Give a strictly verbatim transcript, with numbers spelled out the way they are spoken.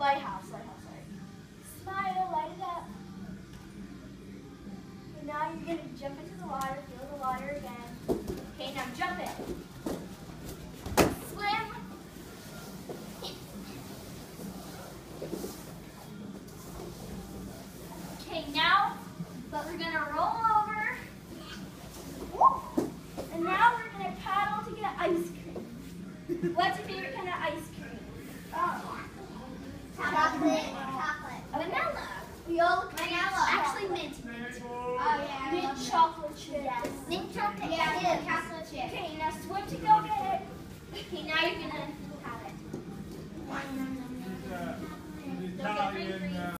Lighthouse, lighthouse, sorry. Smile, light it up. And now you're gonna jump into the water, feel the water again. Okay, now jump in. What's your favorite kind of ice cream? Oh. Chocolate. Chocolate. Vanilla. We all look vanilla. Actually, mint. mint. Oh, yeah. Mint chocolate chip. Yes. Mint chocolate chip. Yeah, yeah, chocolate chip. Okay, now swim to go get it. Okay, now you're going to have it. Don't get free, free.